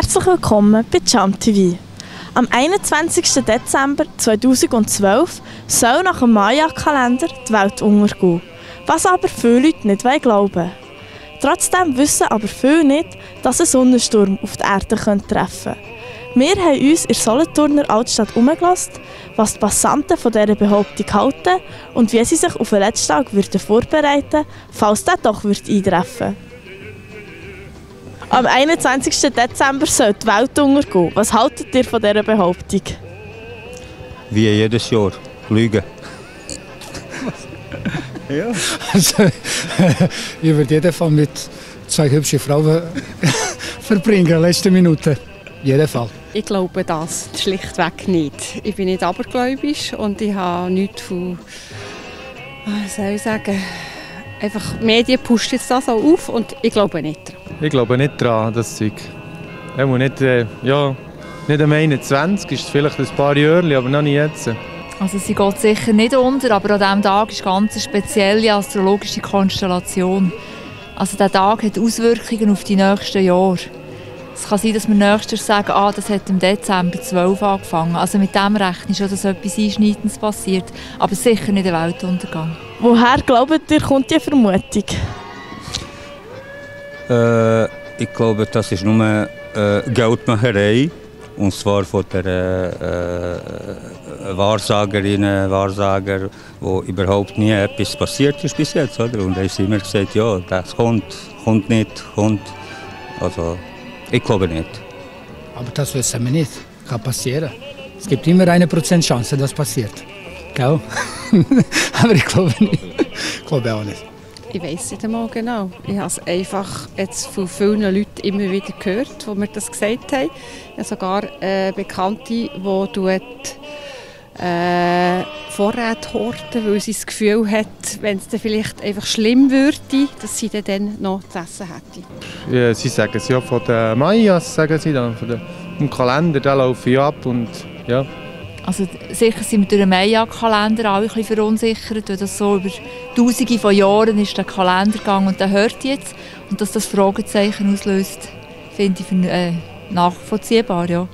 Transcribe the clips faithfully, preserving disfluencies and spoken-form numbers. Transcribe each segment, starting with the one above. Herzlich willkommen bei Jump T V. Am einundzwanzigsten Dezember zweitausendzwölf soll nach dem Maya-Kalender die Welt untergehen, was aber viele Leute nicht glauben wollen. Trotzdem wissen aber viele nicht, dass ein Sonnensturm auf die Erde treffen könnte. Wir haben uns in der Solothurner Altstadt umgelassen, was die Passanten von dieser Behauptung halten und wie sie sich auf den letzten Tag würden vorbereiten, falls der doch eintreffen würde. Am einundzwanzigsten Dezember soll die Welt untergehen. Was haltet ihr von dieser Behauptung? Wie jedes Jahr. Lügen. Ja. Also, ich würde jeden Fall mit zwei hübschen Frauen verbringen, letzte Minute. Jeden Fall. Ich glaube das schlichtweg nicht. Ich bin nicht abergläubisch und ich habe nichts von, was soll ich sagen, einfach die Medien pushen jetzt das auch auf und ich glaube nicht daran. Ich glaube nicht daran, das Zeug. Ich muss nicht, äh, ja, nicht am einundzwanzigsten ist es vielleicht ein paar Jahre, aber noch nicht jetzt. Also sie geht sicher nicht unter, aber an diesem Tag ist ganz eine spezielle astrologische Konstellation. Also der Tag hat Auswirkungen auf die nächsten Jahre. Es kann sein, dass wir nächstes sagen, ah, das hat im Dezember zwölf angefangen. Also mit dem rechne ich schon, dass etwas Einschneidendes passiert, aber sicher nicht der Weltuntergang. Woher glaubt ihr, kommt die Vermutung? Äh, ich glaube, das ist nur äh, Geldmacherei, und zwar von den äh, äh, Wahrsagerinnen, Wahrsager, wo überhaupt nie etwas passiert ist bis jetzt, oder? Und da haben immer gesagt, ja, das kommt, kommt nicht, kommt. Also, ich glaube nicht. Aber das wissen wir nicht. Kann passieren. Es gibt immer eine Prozent Chance, dass das passiert. Gell? Aber ich glaube nicht. Ich glaube auch nicht. Ich weiss es nicht einmal genau. Ich habe es einfach jetzt von vielen Leuten immer wieder gehört, die mir das gesagt haben. Ich habe sogar eine Bekannte, die äh, Vorräte horten, weil sie das Gefühl hat, wenn es dann vielleicht einfach schlimm würde, dass sie dann noch zu essen hätte. Ja, sie sagen es ja von den Mayas, sagen sie dann, von dem Kalender, der laufe ich ab und ja. Also sicher sind wir durch den Maya-Kalender auch ein bisschen verunsichert, weil das so über tausende von Jahren ist der Kalender gegangen und der hört jetzt. Und dass das Fragezeichen auslöst, finde ich äh, nachvollziehbar, ja.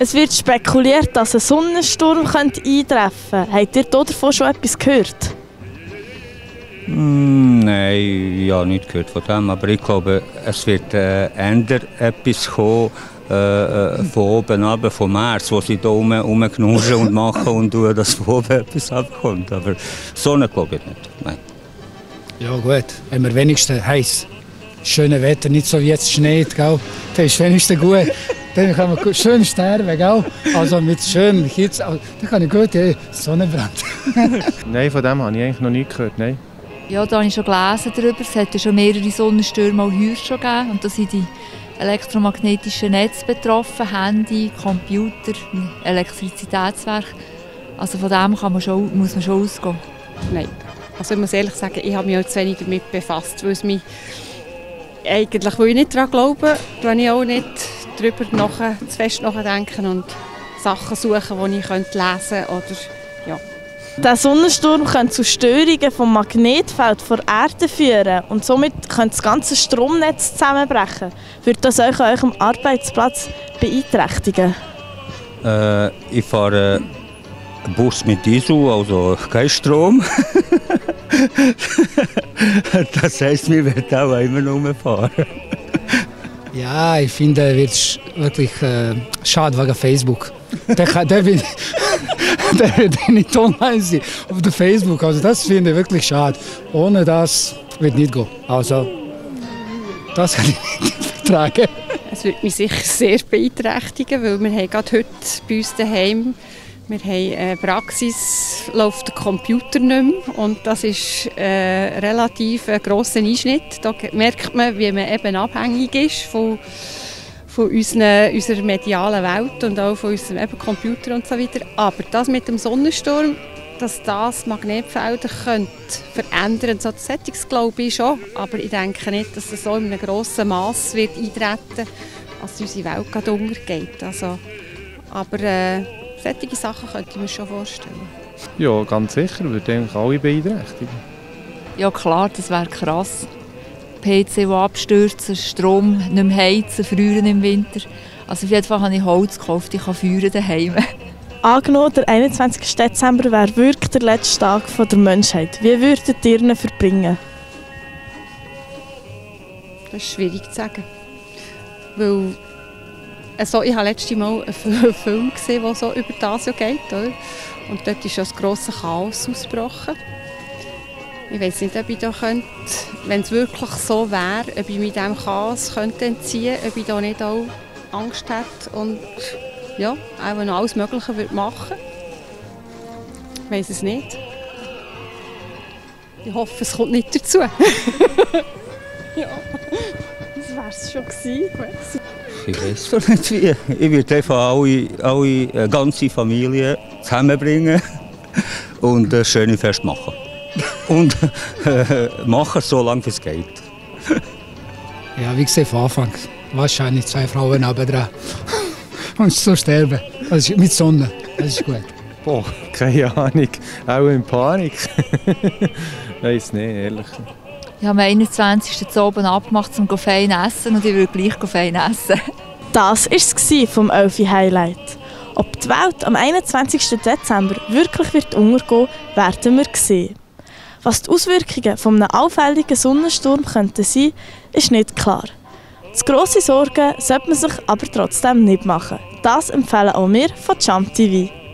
Es wird spekuliert, dass ein Sonnensturm könnte eintreffen könnte. Habt ihr davon schon etwas gehört? Mm, nein, ja, nicht gehört von dem, aber ich glaube, es wird äh, ändern etwas kommen. Äh, äh, von oben ab, vom März, wo sie da rumknurren und machen und tun, dass von oben etwas abkommt. Aber so glaube ich nicht. Nein. Ja gut, wenn wir wenigstens heiß, schönes Wetter, nicht so wie jetzt Schnee, gell? Das ist wenigstens gut. Dann kann man schön sterben, gell? Also mit schönem Hitze, also, dann kann ich gut, ja, Sonnenbrand. Nein, von dem habe ich eigentlich noch nie gehört, nein. Ja, da habe ich schon gelesen darüber. Es hat ja schon mehrere Sonnenstürme auch heuer schon gegeben und da sind die elektromagnetische Netz betroffen, Handy, Computer, Elektrizitätswerk. Also von dem kann man schon, muss man schon ausgehen. Nein, also ich muss ehrlich sagen, ich habe mich auch zu wenig damit befasst, weil es mich eigentlich, weil ich nicht daran glaube, weil ich auch nicht darüber nachher, zu fest nachdenken und Sachen suchen, die ich lesen könnte oder ja. Der Sonnensturm könnte zu Störungen vom Magnetfeld der Erde führen und somit könnte das ganze Stromnetz zusammenbrechen. Würde das euch an eurem Arbeitsplatz beeinträchtigen? Äh, ich fahre einen Bus mit Diesel, also kein Strom. Das heisst, wir werden auch immer noch rumfahren. Ja, ich finde, es wird wirklich äh, schade wegen Facebook. Der kann, der bin der wird nicht online sein auf der Facebook. Also das finde ich wirklich schade. Ohne das wird nicht gehen. Also das kann ich nicht vertragen. Es würde mich sicher sehr beeinträchtigen, weil wir haben gerade heute bei uns daheim, wir haben eine Praxis, läuft der Computer nicht mehr und das ist ein relativ grosser Einschnitt. Da merkt man, wie man eben abhängig ist von von unseren, unserer medialen Welt und auch von unserem eben Computer und so weiter. Aber das mit dem Sonnensturm, dass das Magnetfelder könnte verändern, so das glaube ich schon. Aber ich denke nicht, dass das so in einem grossen Mass wird eintreten, als unsere Welt gerade untergeht. Also, aber äh, solche Sachen könnte ich mir schon vorstellen. Ja, ganz sicher, würde eigentlich alle beeinträchtigen. Ja klar, das wäre krass. P C, die abstürzen, Strom, nicht mehr heizen, frieren im Winter. Also auf jeden Fall habe ich Holz gekauft, ich kann Feuer daheim. Angenommen, der einundzwanzigste Dezember wäre wirklich der letzte Tag der Menschheit. Wie würdet ihr ihn verbringen? Das ist schwierig zu sagen. Weil, also ich habe letztes Mal einen Film gesehen, der so über das ja geht. Oder? Und dort ist ja das grosse Chaos ausgebrochen. Ich weiß nicht, ob ich da könnte, wenn es wirklich so wäre, ob ich mit diesem Chaos könnte entziehen könnte, ob ich da nicht auch Angst hätte und ja, auch noch alles Mögliche würde machen. Ich weiß es nicht. Ich hoffe, es kommt nicht dazu. Ja, das wäre es schon gewesen. Ich weiß doch nicht wie. Ich würde einfach alle, alle ganze Familie zusammenbringen und ein schönes Fest machen. Und äh, machen, so lange es geht. Ja, wie gesagt, von Anfang. Wahrscheinlich zwei Frauen nebenan. Und so sterben. Das ist mit Sonne. Das ist gut. Boah, keine Ahnung. Auch in Panik. Weiß nicht, ehrlich. Ich habe am einundzwanzigsten zu oben abgemacht, um fein essen. Und ich will gleich fein essen. Das war es vom elf Highlight. Ob die Welt am einundzwanzigsten Dezember wirklich wird untergehen, werden wir sehen. Was die Auswirkungen eines allfälligen Sonnensturms sein könnten, ist nicht klar. Zu grosse Sorgen sollte man sich aber trotzdem nicht machen. Das empfehlen auch wir von Jump T V.